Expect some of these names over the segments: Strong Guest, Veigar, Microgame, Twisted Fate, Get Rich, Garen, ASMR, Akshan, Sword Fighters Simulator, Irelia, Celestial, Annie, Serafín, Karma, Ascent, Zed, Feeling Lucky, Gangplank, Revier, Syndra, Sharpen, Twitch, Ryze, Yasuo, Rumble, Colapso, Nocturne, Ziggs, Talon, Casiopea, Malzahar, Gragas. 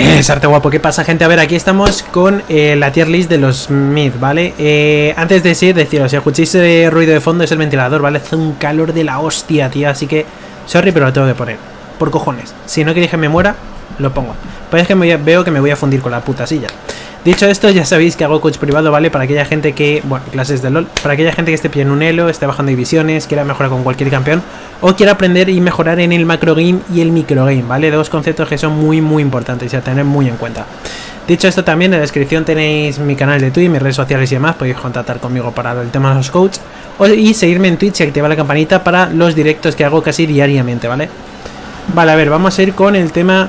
Es arte guapo. ¿Qué pasa, gente? A ver, aquí estamos con la tier list de los mid, ¿vale? Antes de seguir, deciros, si escucháis ruido de fondo es el ventilador, ¿vale? Hace un calor de la hostia, tío, así que sorry, pero lo tengo que poner, por cojones. Si no queréis que me muera, lo pongo. Pues es que veo que me voy a fundir con la puta silla. Dicho esto, ya sabéis que hago coach privado, ¿vale? Para aquella gente que... bueno, clases de LOL. Para aquella gente que esté pillando un elo, esté bajando divisiones, quiera mejorar con cualquier campeón, o quiera aprender y mejorar en el macro game y el micro game, ¿vale? Dos conceptos que son muy, muy importantes y a tener muy en cuenta. Dicho esto, también en la descripción tenéis mi canal de Twitch, mis redes sociales y demás. Podéis contactar conmigo para el tema de los coaches. Y seguirme en Twitch y activar la campanita para los directos que hago casi diariamente, ¿vale? Vale, a ver, vamos a ir con el tema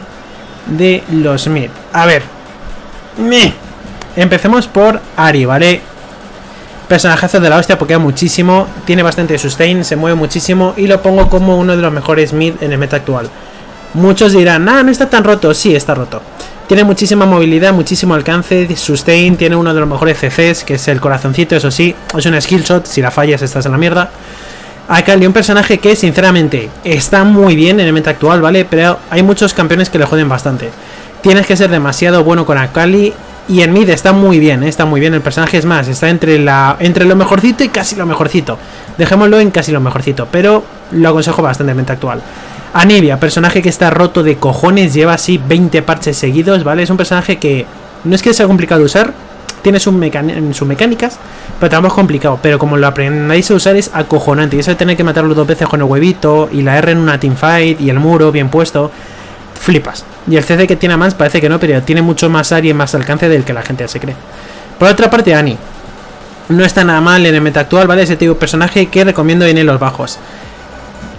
de los mid. A ver. Empecemos por Ahri, ¿vale? Personajazo de la hostia, pokea muchísimo, tiene bastante sustain, se mueve muchísimo y lo pongo como uno de los mejores mid en el meta actual. Muchos dirán, ah, no está tan roto. Sí, está roto. Tiene muchísima movilidad, muchísimo alcance, sustain, tiene uno de los mejores CCs, que es el corazoncito, eso sí, es un skill shot, si la fallas estás en la mierda. Akali, un personaje que sinceramente está muy bien en el meta actual, ¿vale? Pero hay muchos campeones que le joden bastante. Tienes que ser demasiado bueno con Akali y en mid está muy bien el personaje, es más, está entre lo mejorcito y casi lo mejorcito. Dejémoslo en casi lo mejorcito, pero lo aconsejo bastante en meta actual. Anivia, personaje que está roto de cojones, lleva así 20 parches seguidos, ¿vale? Es un personaje que no es que sea complicado de usar, tiene sus mecánicas, pero tampoco es complicado, pero como lo aprendáis a usar es acojonante, y eso de tener que matarlo dos veces con el huevito, y la R en una teamfight, y el muro bien puesto, flipas. Y el CC que tiene a Mans parece que no, pero tiene mucho más área y más alcance del que la gente se cree. Por otra parte, Annie. No está nada mal en el meta actual, ¿vale? Ese tipo de personaje que recomiendo en los bajos.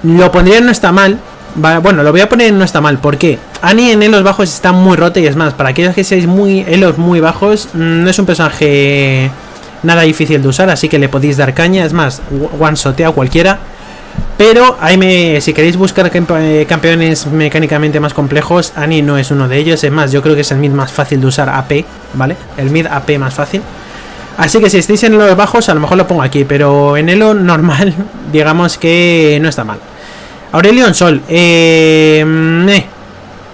Lo pondría en no está mal. Bueno, lo voy a poner en no está mal. ¿Por qué? Annie en elos bajos está muy rota y es más, para aquellos que seáis muy elos muy bajos, no es un personaje nada difícil de usar, así que le podéis dar caña. Es más, one shotea a cualquiera. Pero ahí si queréis buscar campeones mecánicamente más complejos, Annie no es uno de ellos. Es más, yo creo que es el mid más fácil de usar AP, ¿vale? El mid AP más fácil. Así que si estáis en elos bajos, a lo mejor lo pongo aquí, pero en elo normal, digamos que no está mal. Aurelion Sol,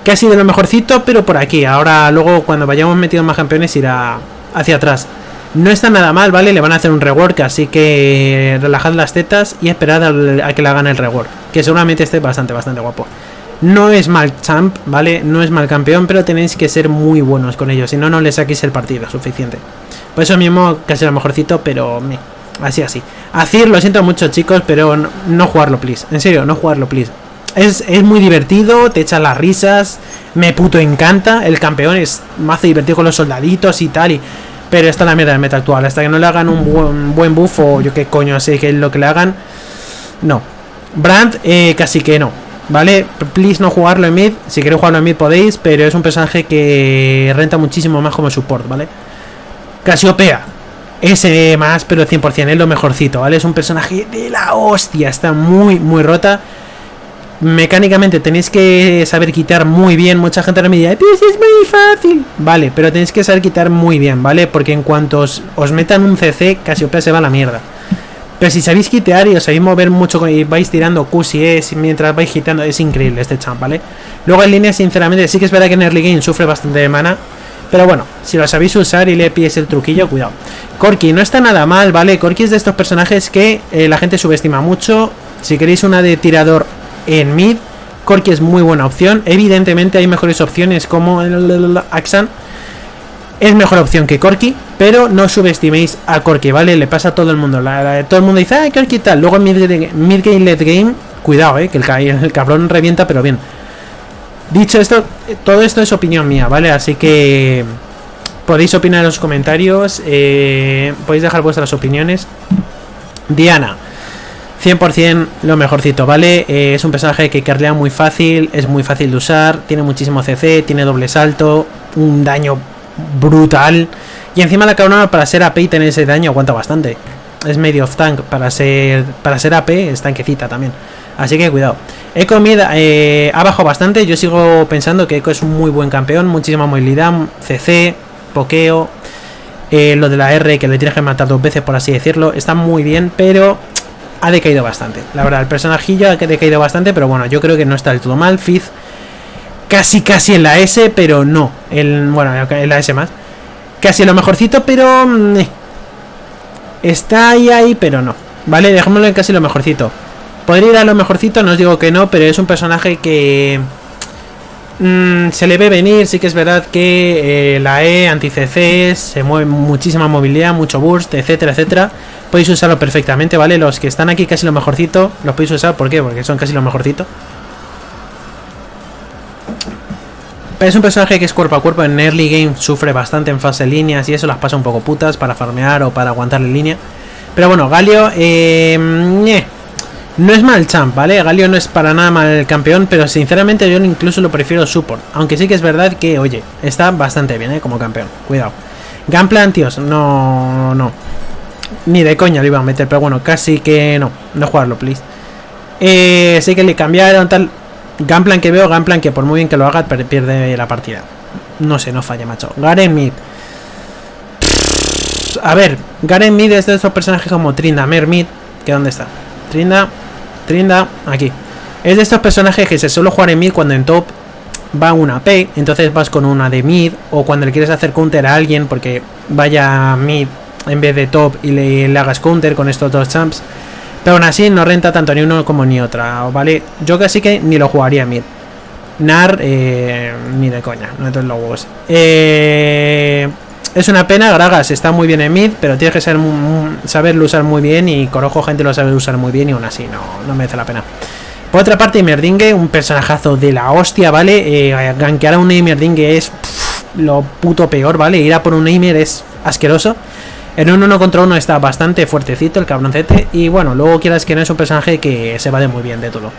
casi de lo mejorcito, pero por aquí. Ahora, luego, cuando vayamos metiendo más campeones, irá hacia atrás. No está nada mal, ¿vale? Le van a hacer un rework, así que relajad las tetas y esperad a que le hagan el rework, que seguramente esté bastante guapo. No es mal champ, ¿vale? No es mal campeón, pero tenéis que ser muy buenos con ellos, si no, no le saquéis el partido suficiente. Por eso mismo, casi lo mejorcito, pero... así. Azir, lo siento mucho, chicos, pero no jugarlo, please. En serio, no jugarlo, please. Es muy divertido, te echas las risas, me puto encanta. El campeón es más divertido con los soldaditos y tal, pero está la mierda del meta actual. Hasta que no le hagan un buen buff o yo qué coño sé que es lo que le hagan. No. Brand, casi que no. ¿Vale? Please no jugarlo en mid. Si queréis jugarlo en mid podéis, pero es un personaje que renta muchísimo más como support, ¿vale? Casiopea. Ese más, pero 100% es lo mejorcito, ¿vale? Es un personaje de la hostia. Está muy rota. Mecánicamente tenéis que saber quitar muy bien. Mucha gente ahora me dirá, pues es muy fácil. Vale, pero tenéis que saber quitar muy bien, ¿vale? Porque en cuanto os metan un CC, Casiopea se va a la mierda. Pero si sabéis quitear y os sabéis mover mucho y vais tirando Qs y Es mientras vais quitando, es increíble este champ, ¿vale? Luego en línea, sinceramente, sí que es verdad que en early game sufre bastante de mana, pero bueno, si lo sabéis usar y le pilláis el truquillo, cuidado. Corki no está nada mal, ¿vale? Corki es de estos personajes que la gente subestima mucho. Si queréis una de tirador en mid, Corki es muy buena opción. Evidentemente hay mejores opciones como el Axan. Es mejor opción que Corki, pero no subestiméis a Corki, ¿vale? Le pasa a todo el mundo. Todo el mundo dice, ah, Corki tal. Luego en mid game, late game, cuidado, que el cabrón revienta, pero bien. Dicho esto, todo esto es opinión mía, ¿vale? Así que podéis opinar en los comentarios, podéis dejar vuestras opiniones. Diana. 100% lo mejorcito, ¿vale? Es un personaje que carlea muy fácil, es muy fácil de usar, tiene muchísimo CC, tiene doble salto, un daño brutal. Y encima la cabrona para ser AP y tener ese daño aguanta bastante. Es medio off tank, para ser AP es tanquecita también. Así que cuidado. Ekko mid ha bajado bastante, yo sigo pensando que Ekko es un muy buen campeón, muchísima movilidad, CC, pokeo, lo de la R que le tienes que matar dos veces por así decirlo, está muy bien, pero... ha decaído bastante, la verdad, el personajillo ha decaído bastante, pero bueno, yo creo que no está del todo mal. Fizz casi en la S, pero no. Bueno, en la S más. Casi en lo mejorcito, pero... está ahí, pero no. Vale, dejémoslo en casi lo mejorcito. Podría ir a lo mejorcito, no os digo que no, pero es un personaje que... se le ve venir. Sí que es verdad que la E, anti-CC, se mueve muchísima movilidad, mucho burst, etcétera, etcétera. Podéis usarlo perfectamente, ¿vale? Los que están aquí casi lo mejorcito, los podéis usar. ¿Por qué? Porque son casi lo mejorcito. Pero es un personaje que es cuerpo a cuerpo. En early game sufre bastante en fase de líneas y eso, las pasa un poco putas para farmear o para aguantar la línea. Pero bueno, Galio... no es mal champ, ¿vale? Galio no es para nada mal campeón, pero sinceramente yo incluso lo prefiero support. Aunque sí que es verdad que, oye, está bastante bien, como campeón. Cuidado. Gangplank, tíos, no. Ni de coña lo iba a meter, pero bueno, casi que no. No jugarlo, please. Sí que le cambiaron tal... Gangplank que veo, Gangplank que por muy bien que lo haga, pierde la partida. No sé, no falla, macho. Garen mid. A ver, Garen mid es de esos personajes como Tryndamere mid. ¿Que dónde está? Trinda, aquí. Es de estos personajes que se suele jugar en mid cuando en top va una AP. Entonces vas con una de mid. O cuando le quieres hacer counter a alguien porque vaya mid en vez de top y le hagas counter con estos dos champs. Pero aún así no renta tanto ni uno como ni otra, ¿vale? Yo casi que ni lo jugaría mid. Nar, ni de coña. No te lo juegues. Es una pena, Gragas está muy bien en mid, pero tienes que saberlo usar muy bien, y Corojo gente lo sabe usar muy bien y aún así no merece la pena. Por otra parte, Heimerdinger, un personajazo de la hostia, ¿vale? Gankear a un Heimerdinger es lo puto peor, ¿vale? Ir a por un Heimer es asqueroso. En un 1 contra 1 está bastante fuertecito el cabroncete, y bueno, luego quieras que no es un personaje que se vale muy bien de todo.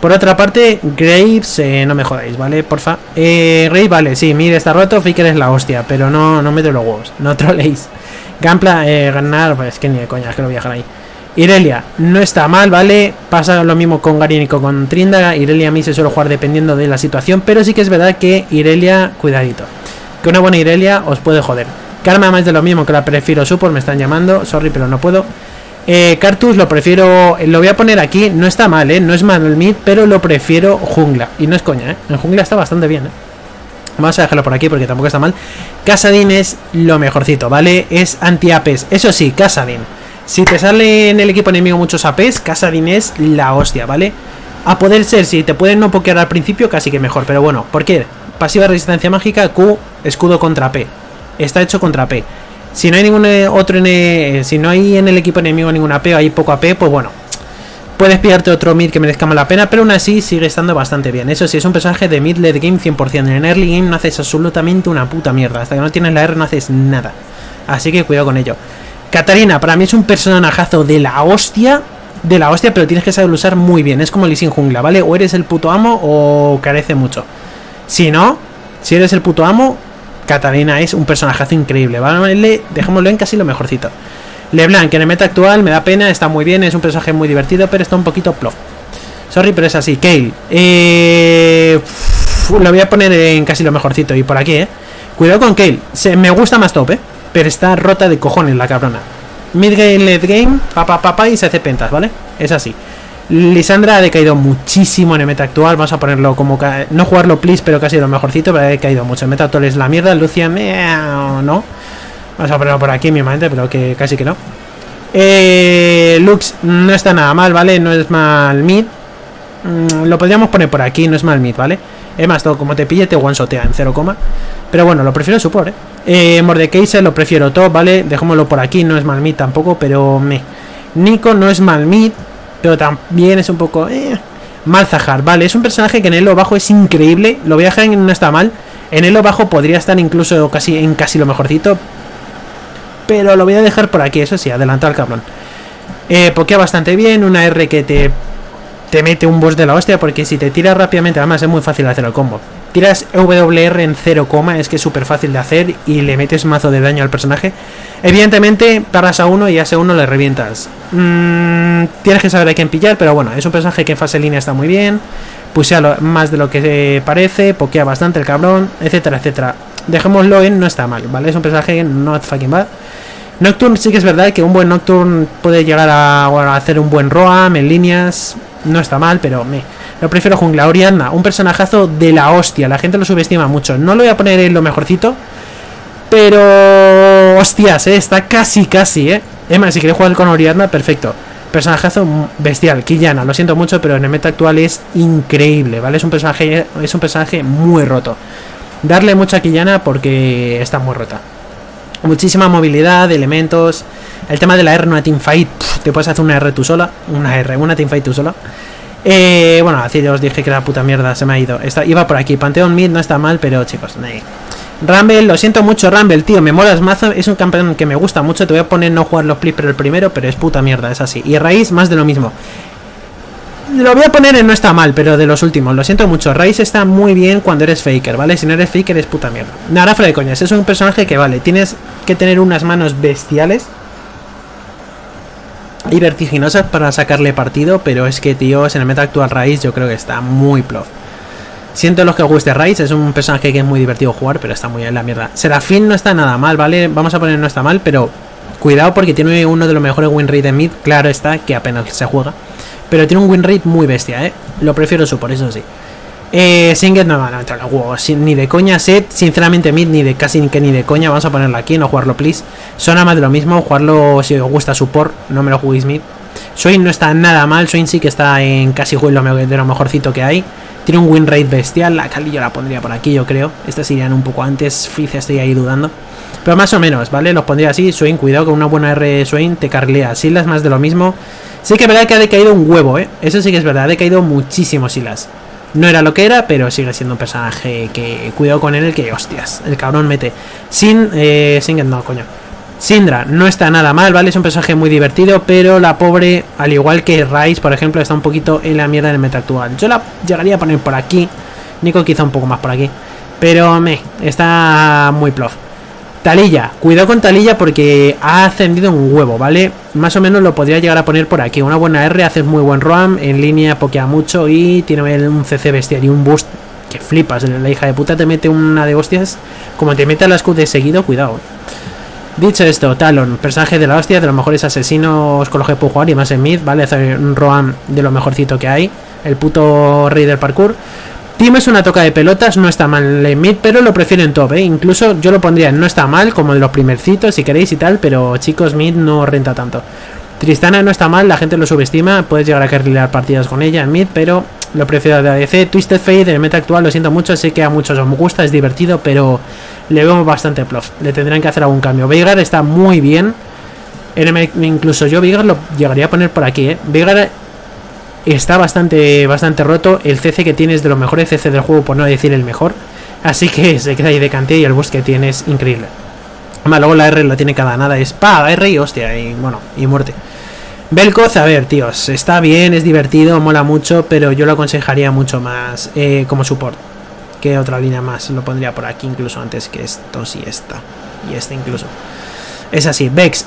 Por otra parte, Graves, no me jodáis, ¿vale? Porfa. Graves, vale, sí, mid está roto, Faker es la hostia, pero no meto los huevos, no troleéis. Gampla, ganar, pues que ni de coña, es que lo voy a dejar ahí. Irelia, no está mal, ¿vale? Pasa lo mismo con Garen y con Tryndamere. Irelia a mí se suele jugar dependiendo de la situación, pero sí que es verdad que Irelia, cuidadito. Que una buena Irelia os puede joder. Karma más de lo mismo, que la prefiero support, me están llamando, sorry, pero no puedo. Cartus lo prefiero, lo voy a poner aquí, no está mal, no es mal el mid, pero lo prefiero jungla, y no es coña, en jungla está bastante bien, vamos a dejarlo por aquí porque tampoco está mal. Kassadin es lo mejorcito, ¿vale? Es anti-APs, eso sí, Kassadin, si te sale en el equipo enemigo muchos APs, Kassadin es la hostia, ¿vale? A poder ser, si te pueden no pokear al principio, casi que mejor, pero bueno, ¿por qué? Pasiva resistencia mágica, Q, escudo contra P, está hecho contra P. Si no hay ningún otro, si no hay en el equipo enemigo ningún AP o hay poco AP, pues bueno, puedes pillarte otro mid que merezca más la pena, pero aún así sigue estando bastante bien. Eso sí, es un personaje de mid late game 100%. En early game no haces absolutamente una puta mierda. Hasta que no tienes la R no haces nada. Así que cuidado con ello. Katarina, para mí es un personajazo de la hostia. De la hostia, pero tienes que saber usar muy bien. Es como Lee Sin jungla, ¿vale? O eres el puto amo o carece mucho. Si no, si eres el puto amo... Katarina es un personajazo increíble, ¿vale? Dejémoslo en casi lo mejorcito. LeBlanc, que en el meta actual me da pena, está muy bien, es un personaje muy divertido, pero está un poquito plof. Sorry, pero es así. Kayle, lo voy a poner en casi lo mejorcito. Y por aquí, cuidado con Kayle. Me gusta más top, pero está rota de cojones la cabrona. Mid-game, late game, papá, y se hace pentas, ¿vale? Es así. Lisandra ha decaído muchísimo en el meta actual. Vamos a ponerlo como... No jugarlo, please, pero casi lo mejorcito. Pero ha decaído mucho. El meta actual es la mierda. Lucian... no. Vamos a ponerlo por aquí mismamente, pero que casi que no. Lux no está nada mal, ¿vale? No es mal mid. Lo podríamos poner por aquí. No es mal mid, ¿vale? Es más, todo como te pille te one-shotea en 0, pero bueno, lo prefiero support, Mordekaiser lo prefiero top, ¿vale? Dejémoslo por aquí. No es mal mid tampoco, pero me... Nico no es mal mid, pero también es un poco... Malzahar, vale, es un personaje que en elo bajo es increíble. Lo voy a dejar en no está mal. En elo bajo podría estar incluso casi en casi lo mejorcito, pero lo voy a dejar por aquí, eso sí, adelantado al cabrón. Pokea bastante bien. Una R que te mete un boss de la hostia, porque si te tiras rápidamente, además es muy fácil hacer el combo. Tiras WR en 0, es que es súper fácil de hacer y le metes mazo de daño al personaje. Evidentemente paras a uno y a ese uno le revientas. Tienes que saber a quién pillar, pero bueno, es un personaje que en fase línea está muy bien. Pusea más de lo que parece, pokea bastante el cabrón, etcétera, etcétera. Dejémoslo en no está mal, ¿vale? Es un personaje not fucking bad. Nocturne sí que es verdad que un buen Nocturne puede llegar a hacer un buen Roam en líneas... no está mal, pero me... Lo prefiero jungla. Orianna, un personajazo de la hostia. La gente lo subestima mucho. No lo voy a poner en lo mejorcito, pero... Hostias, está casi. Es más, si queréis jugar con Orianna, perfecto. Personajazo bestial. Qiyana, lo siento mucho, pero en el meta actual es increíble, ¿vale? Es un personaje muy roto. Darle mucho a Qiyana porque está muy rota. Muchísima movilidad, elementos. El tema de la R, una teamfight. Te puedes hacer una R tú sola. Bueno, así ya os dije que la puta mierda se me ha ido. Iba por aquí. Panteón mid no está mal, pero chicos, nah. Rumble, lo siento mucho, Rumble, tío. Me molas mazo. Es un campeón que me gusta mucho. Te voy a poner no jugar los clips, pero el primero, pero es puta mierda, es así. Y Ryze, más de lo mismo. Lo voy a poner en no está mal, pero de los últimos. Lo siento mucho. Ryze está muy bien cuando eres faker, ¿vale? Si no eres faker, es puta mierda. Nada, fuera de coñas. Es un personaje que, vale, tienes que tener unas manos bestiales y vertiginosas para sacarle partido, pero es que, tío, en el meta actual Ryze yo creo que está muy plof. Siento los que os guste Ryze, es un personaje que es muy divertido jugar, pero está muy en la mierda. Serafín no está nada mal, ¿vale? Vamos a poner no está mal, pero cuidado porque tiene uno de los mejores win rate en mid, claro está, que apenas se juega, pero tiene un win rate muy bestia, ¿eh? Lo prefiero su, por eso sí. Singed no, no entra los huevos, ni de coña. Set, sinceramente mid, ni de coña. Vamos a ponerlo aquí, no jugarlo please. Sona más de lo mismo, jugarlo si os gusta support, no me lo juguéis mid. Swain no está nada mal, Swain sí que está en casi juego de lo mejorcito que hay. Tiene un win rate bestial, la Akali yo la pondría por aquí, yo creo. Estas irían un poco antes, Fizz estoy ahí dudando. Pero más o menos, ¿vale? Los pondría así. Swain, cuidado con una buena R Swain, te carlea. Silas más de lo mismo. Sí que es verdad que ha decaído un huevo, ¿eh? Eso sí que es verdad, ha decaído muchísimo Silas. No era lo que era, pero sigue siendo un personaje que... Cuidado con él, que hostias. El cabrón mete. Syndra no está nada mal, ¿vale? Es un personaje muy divertido, pero la pobre, al igual que Ryze, por ejemplo, está un poquito en la mierda del meta actual. Yo la llegaría a poner por aquí. Nico quizá un poco más por aquí. Pero está muy plof. Taliyah, cuidado con Taliyah porque ha ascendido un huevo, ¿vale? Más o menos lo podría llegar a poner por aquí. Una buena R, hace muy buen roam, en línea pokea mucho y tiene un CC bestial y un boost que flipas. La hija de puta te mete una de hostias. Como te meta la Q de seguido, cuidado. Dicho esto, Talon, personaje de la hostia, de los mejores asesinos con los que puedo jugar y más en mid, ¿vale? Hace un roam de lo mejorcito que hay. El puto rey del parkour. Team es una toca de pelotas, no está mal en mid, pero lo prefiero en top, ¿eh? Incluso yo lo pondría en no está mal, como de los primercitos, si queréis y tal, pero chicos, mid no renta tanto. Tristana no está mal, la gente lo subestima, puedes llegar a carrilar partidas con ella en mid, pero lo prefiero de ADC. Twisted Fate, en el meta actual, lo siento mucho, sé que a muchos os gusta, es divertido, pero le veo bastante plof, le tendrán que hacer algún cambio. Veigar está muy bien, incluso yo Veigar lo llegaría a poner por aquí, ¿eh? Veigar... Está bastante roto. El CC que tienes de los mejores CC del juego, por no decir el mejor. Así que se queda ahí de cantidad y el boost que tiene es increíble. Además, luego la R la tiene cada nada. Es pa, R y hostia, y bueno, y muerte. Vel'Koz, a ver, tíos. Está bien, es divertido, mola mucho, pero yo lo aconsejaría mucho más como support. Que otra línea más. Lo pondría por aquí incluso antes que estos y esta. Y este incluso. Es así, Vex.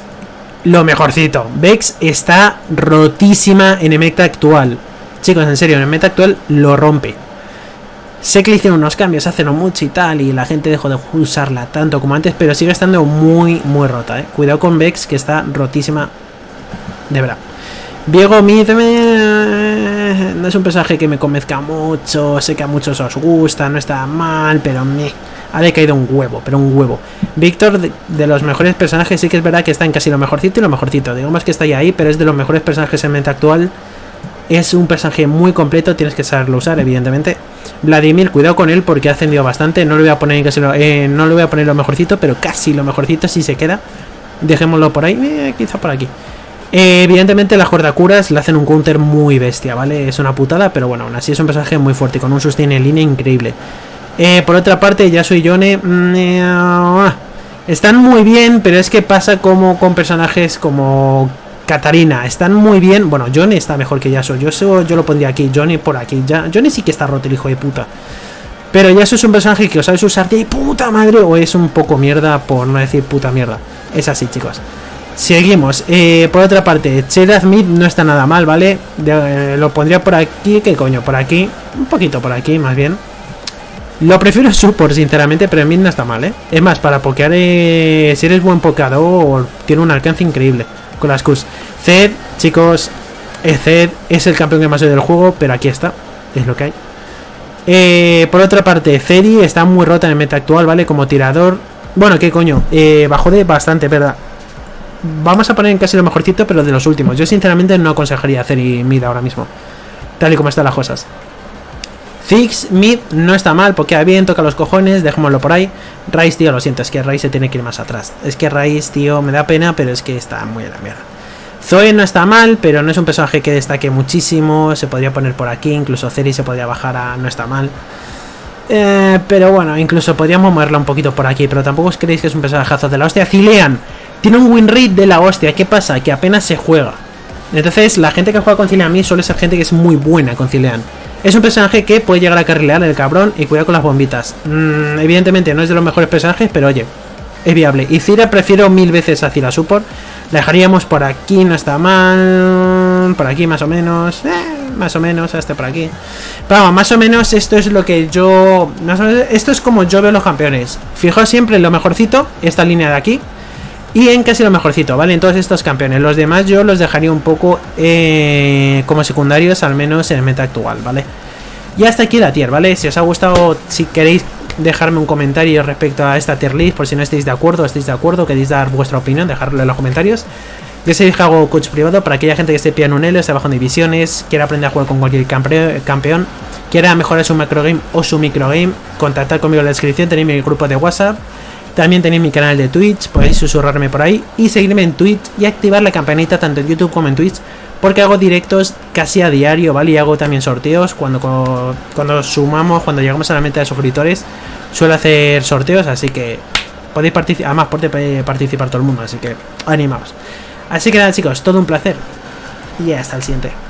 Lo mejorcito, Vex está rotísima en el meta actual. Chicos, en serio, en el meta actual lo rompe. Sé que le hicieron unos cambios hace no mucho y tal, y la gente dejó de usarla tanto como antes, pero sigue estando muy rota, ¿eh? Cuidado con Vex, que está rotísima. De verdad. Viego Mid no es un personaje que me convenzca mucho. Sé que a muchos os gusta, no está mal, pero ha decaído un huevo, pero un huevo. Víctor, de los mejores personajes, sí que es verdad que está en casi lo mejorcito y lo mejorcito. Digamos que está ahí, pero es de los mejores personajes en meta actual. Es un personaje muy completo, tienes que saberlo usar, evidentemente. Vladimir, cuidado con él porque ha ascendido bastante. No lo voy a poner en casi no lo voy a poner lo mejorcito, pero casi lo mejorcito si se queda. Dejémoslo por ahí, quizá por aquí. Evidentemente las cordacuras le hacen un counter muy bestia, ¿vale? Es una putada, pero bueno, aún así es un personaje muy fuerte, con un sustain en línea increíble. Por otra parte, Yasuo y Yone están muy bien, pero es que pasa como con personajes como Katarina. Están muy bien. Bueno, Yone está mejor que Yasuo. Yo lo pondría aquí, Yone por aquí. Yone sí que está roto, el hijo de puta. Pero Yasuo es un personaje que os sabes usar de puta madre, o es un poco mierda, por no decir puta mierda. Es así, chicos. Seguimos. Por otra parte, Cheddar Mid no está nada mal, ¿vale? Lo pondría por aquí. ¿Qué coño? Por aquí. Un poquito por aquí, más bien. Lo prefiero support, sinceramente, pero en mid no está mal, ¿eh? Es más, para pokear, si eres buen pokeador, tiene un alcance increíble con las Qs. Zed, chicos, Zed es el campeón que más odio del juego, pero aquí está, es lo que hay. Por otra parte, Zeri está muy rota en el meta actual, ¿vale? Como tirador. Bueno, qué coño, bajó de bastante, ¿verdad? Vamos a poner en casi lo mejorcito, pero de los últimos. Yo sinceramente no aconsejaría Zeri mid ahora mismo, tal y como están las cosas. Ziggs mid no está mal, pokea bien, toca los cojones, dejémoslo por ahí. Ryze, tío, lo siento, es que Ryze se tiene que ir más atrás. Es que Ryze, tío, me da pena, pero es que está muy a la mierda. Zoe no está mal, pero no es un personaje que destaque muchísimo. Se podría poner por aquí, incluso Zeri se podría bajar a... no está mal. Pero bueno, incluso podríamos moverla un poquito por aquí, pero tampoco os creéis que es un personajazo de la hostia. Zilean tiene un win rate de la hostia, ¿qué pasa? Que apenas se juega. Entonces, la gente que juega con Zilean a mí suele ser gente que es muy buena con Zilean. Es un personaje que puede llegar a carrilear el cabrón y cuidar con las bombitas. Evidentemente no es de los mejores personajes, pero oye, es viable. Y Zyra prefiero mil veces a Zyra Support. La dejaríamos por aquí, no está mal. Por aquí más o menos, hasta por aquí. Pero vamos, más o menos esto es lo que yo... esto es como yo veo los campeones. Fijaos siempre en lo mejorcito, esta línea de aquí. Y en casi lo mejorcito, ¿vale? En todos estos campeones. Los demás yo los dejaría un poco como secundarios, al menos en el meta actual, ¿vale? Y hasta aquí la tier, ¿vale? Si os ha gustado, si queréis dejarme un comentario respecto a esta tier list, por si no estáis de acuerdo, estáis de acuerdo, queréis dar vuestra opinión, dejadlo en los comentarios. Yo sé que hago coach privado para aquella gente que esté pillando un elo, esté bajo divisiones, quiera aprender a jugar con cualquier campeón, quiera mejorar su macrogame o su microgame, contactad conmigo en la descripción, tenéis mi grupo de WhatsApp. También tenéis mi canal de Twitch, podéis susurrarme por ahí y seguirme en Twitch y activar la campanita tanto en YouTube como en Twitch, porque hago directos casi a diario, ¿vale? Y hago también sorteos cuando llegamos a la meta de suscriptores, suelo hacer sorteos, así que podéis participar, además puede participar todo el mundo, así que animaos. Así que nada, chicos, todo un placer y hasta el siguiente.